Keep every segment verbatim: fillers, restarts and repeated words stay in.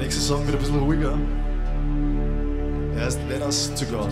nächste Song wird ein bisschen ruhiger. Er heißt Letters to God.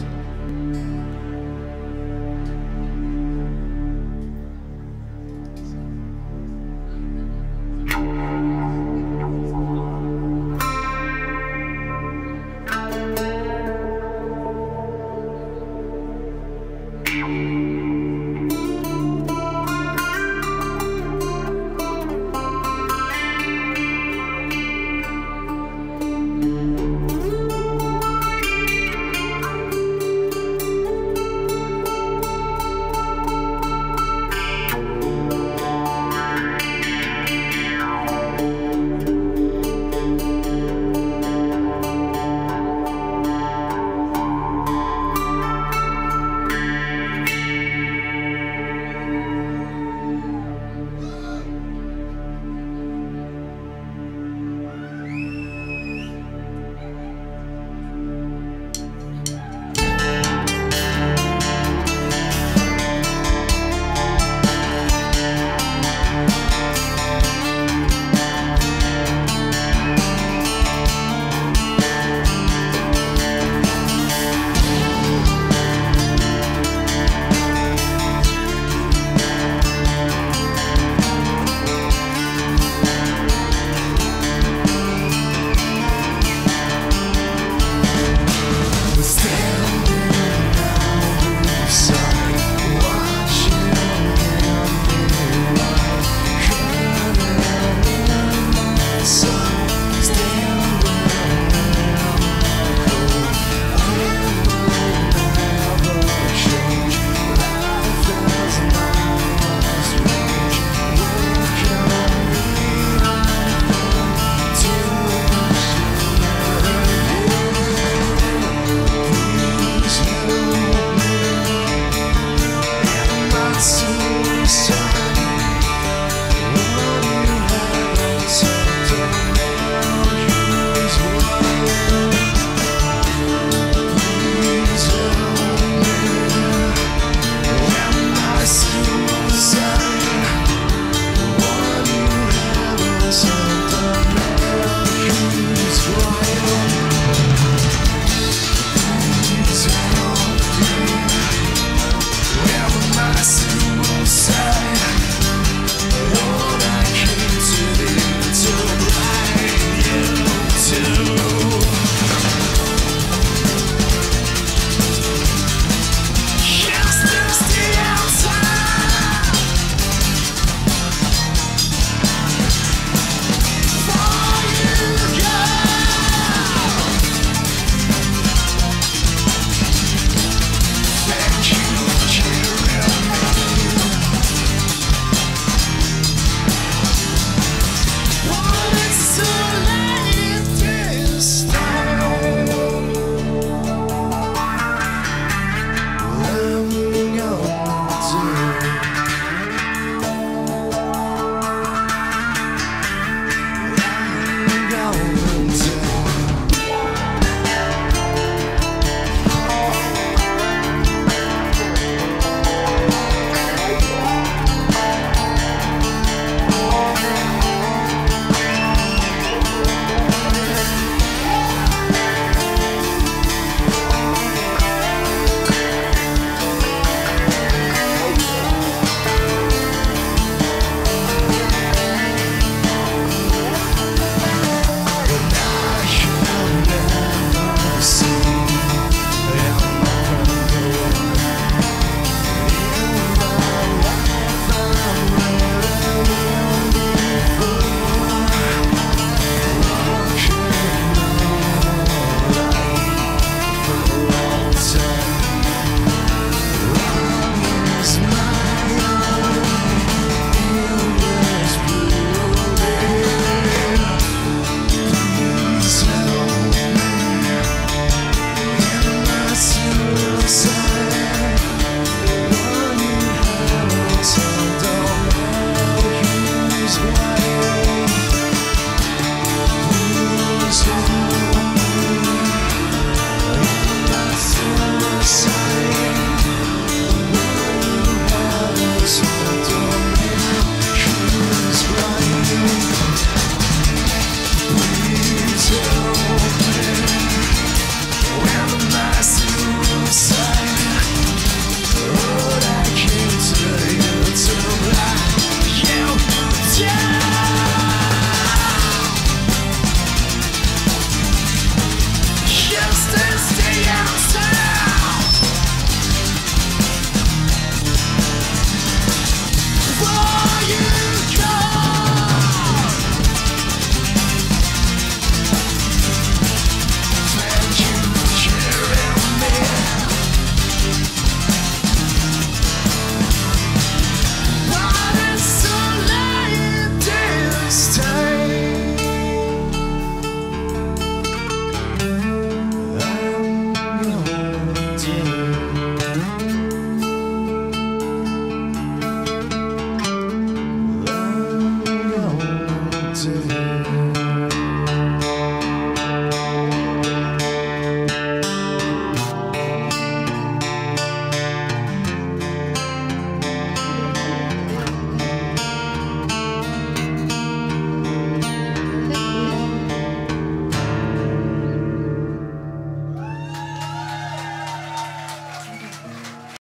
to